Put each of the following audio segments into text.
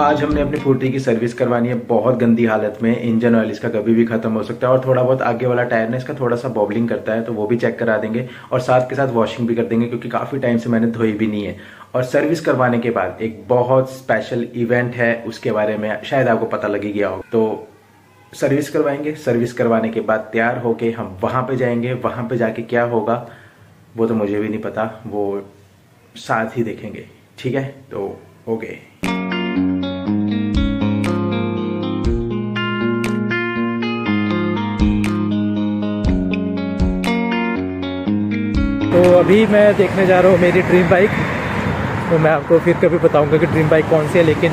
आज हमने अपनी फूटी की सर्विस करवानी है बहुत गंदी हालत में। इंजन ऑयल इसका कभी भी खत्म हो सकता है और थोड़ा बहुत आगे वाला टायर ना इसका थोड़ा सा बॉबलिंग करता है, तो वो भी चेक करा देंगे और साथ के साथ वॉशिंग भी कर देंगे क्योंकि काफ़ी टाइम से मैंने धोई भी नहीं है। और सर्विस करवाने के बाद एक बहुत स्पेशल इवेंट है, उसके बारे में शायद आपको पता लग ही गया हो। तो सर्विस करवाएंगे, सर्विस करवाने के बाद तैयार होके हम वहाँ पे जाएंगे। वहाँ पे जाके क्या होगा वो तो मुझे भी नहीं पता, वो साथ ही देखेंगे। ठीक है, तो ओके। तो अभी मैं देखने जा रहा हूँ मेरी ड्रीम बाइक, तो मैं आपको फिर कभी बताऊंगा कि ड्रीम बाइक कौन सी है, लेकिन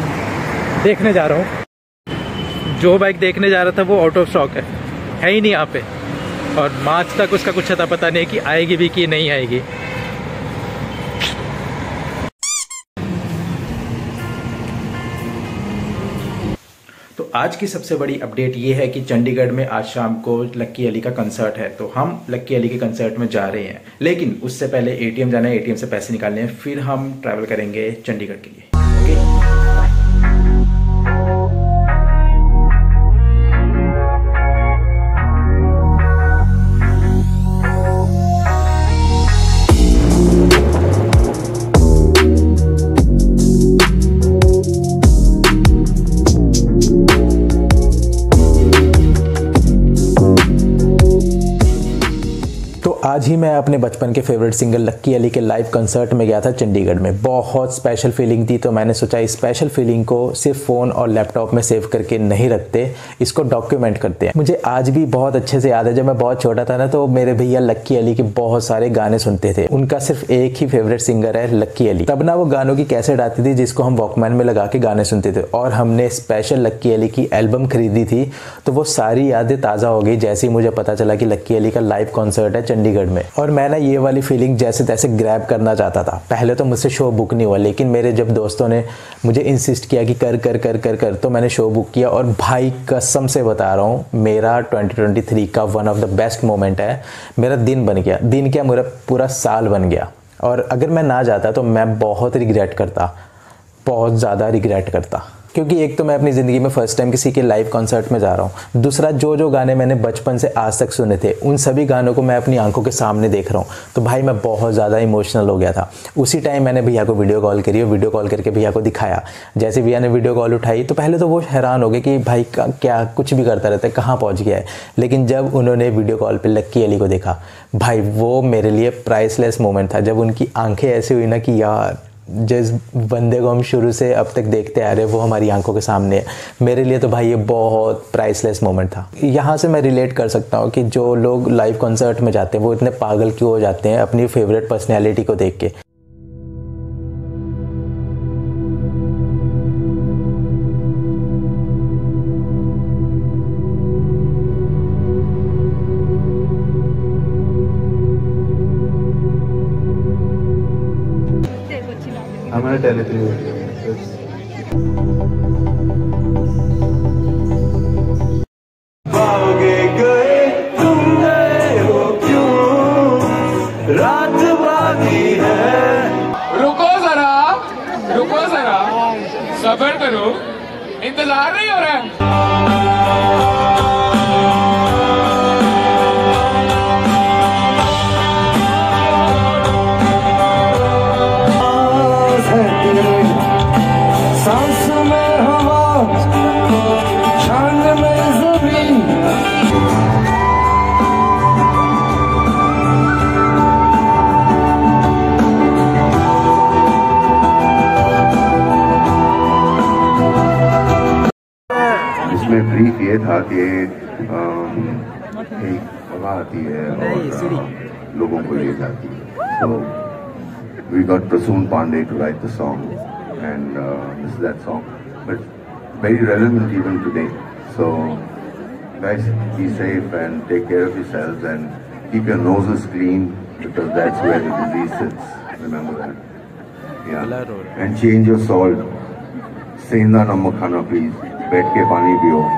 देखने जा रहा हूँ। जो बाइक देखने जा रहा था वो आउट ऑफ स्टॉक है ही नहीं यहाँ पे, और मार्च तक उसका कुछ अता पता नहीं कि आएगी भी कि नहीं आएगी। तो आज की सबसे बड़ी अपडेट ये है कि चंडीगढ़ में आज शाम को लकी अली का कंसर्ट है, तो हम लकी अली के कंसर्ट में जा रहे हैं। लेकिन उससे पहले एटीएम जाना है, एटीएम से पैसे निकालने हैं, फिर हम ट्रैवल करेंगे चंडीगढ़ के लिए। आज ही मैं अपने बचपन के फेवरेट सिंगर लकी अली के लाइव कंसर्ट में गया था चंडीगढ़ में। बहुत स्पेशल फीलिंग थी, तो मैंने सोचा इस स्पेशल फीलिंग को सिर्फ फ़ोन और लैपटॉप में सेव करके नहीं रखते, इसको डॉक्यूमेंट करते हैं। मुझे आज भी बहुत अच्छे से याद है, जब मैं बहुत छोटा था ना तो मेरे भैया लकी अली के बहुत सारे गाने सुनते थे। उनका सिर्फ एक ही फेवरेट सिंगर है लकी अली। तब ना वो गानों की कैसेट आती थी जिसको हम वॉकमैन में लगा के गाने सुनते थे, और हमने स्पेशल लकी अली की एल्बम खरीदी थी। तो वो सारी यादें ताज़ा हो गई जैसे ही मुझे पता चला कि लकी अली का लाइव कॉन्सर्ट है चंडीगढ़ में। और मैं ना ये वाली फीलिंग जैसे तैसे ग्रैब करना चाहता था। पहले तो मुझसे शो बुक नहीं हुआ, लेकिन मेरे जब दोस्तों ने मुझे इंसिस्ट किया कि कर कर कर कर कर, तो मैंने शो बुक किया। और भाई कसम से बता रहा हूँ, मेरा 2023 का one of the best moment है। मेरा दिन बन गया, दिन क्या मेरा पूरा साल बन गया। और अगर मैं ना जाता तो मैं बहुत रिग्रेट करता, बहुत ज़्यादा रिग्रेट करता, क्योंकि एक तो मैं अपनी ज़िंदगी में फर्स्ट टाइम किसी के लाइव कॉन्सर्ट में जा रहा हूँ। दूसरा, जो गाने मैंने बचपन से आज तक सुने थे उन सभी गानों को मैं अपनी आंखों के सामने देख रहा हूँ। तो भाई मैं बहुत ज़्यादा इमोशनल हो गया था। उसी टाइम मैंने भैया को वीडियो कॉल करी और वीडियो कॉल करके भैया को दिखाया। जैसे भैया ने वीडियो कॉल उठाई तो पहले तो वो हैरान हो गए कि भाई क्या कुछ भी करता रहता है, कहाँ पहुँच गया है। लेकिन जब उन्होंने वीडियो कॉल पर लकी अली को देखा, भाई वो मेरे लिए प्राइसलेस मोमेंट था। जब उनकी आँखें ऐसी हुई ना कि यार जिस बंदे को हम शुरू से अब तक देखते आ रहे वो हमारी आंखों के सामने है, मेरे लिए तो भाई ये बहुत प्राइसलेस मोमेंट था। यहाँ से मैं रिलेट कर सकता हूँ कि जो लोग लाइव कॉन्सर्ट में जाते हैं वो इतने पागल क्यों हो जाते हैं अपनी फेवरेट पर्सनैलिटी को देख के। हमारा टेरिटरी भागे गए तुम गए हो क्यों, रात भागी है। रुको जरा सब्र करो, इंतजार नहीं हो रहा है। इसमें ब्रीफ ये था कि एक हवा आती है और लोगों को ये जाती है। तो we got Prasoon Pandey to write the song and this is that song, but very relevant even today. So guys be safe and take care of yourselves and keep your noses clean because that's where the disease sits, remember that. Yeah and change your salt, सेंधा नमक खाना please, बैठ के पानी पियो।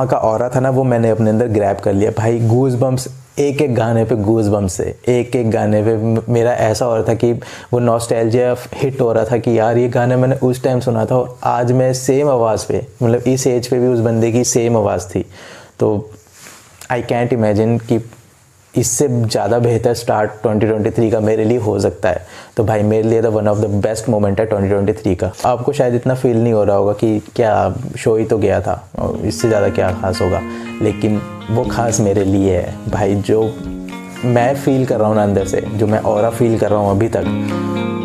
वहाँ का aura था ना, वो मैंने अपने अंदर ग्रैब कर लिया। भाई गूज बम्प्स, एक एक गाने पे गूज बम्प्स है, एक एक गाने पे मेरा ऐसा हो रहा था कि वो नॉस्टैल्जिया हिट हो रहा था कि यार ये गाना मैंने उस टाइम सुना था और आज मैं सेम आवाज़ पे, मतलब इस एज पे भी उस बंदे की सेम आवाज़ थी। तो आई कैंट इमेजिन कि इससे ज़्यादा बेहतर स्टार्ट 2023 का मेरे लिए हो सकता है। तो भाई मेरे लिए तो one of the best moment है 2023 का। आपको शायद इतना फील नहीं हो रहा होगा कि क्या शो ही तो गया था और इससे ज़्यादा क्या खास होगा, लेकिन वो खास मेरे लिए है भाई। जो मैं फील कर रहा हूँ ना अंदर से, जो मैं ऑरा फील कर रहा हूँ अभी तक,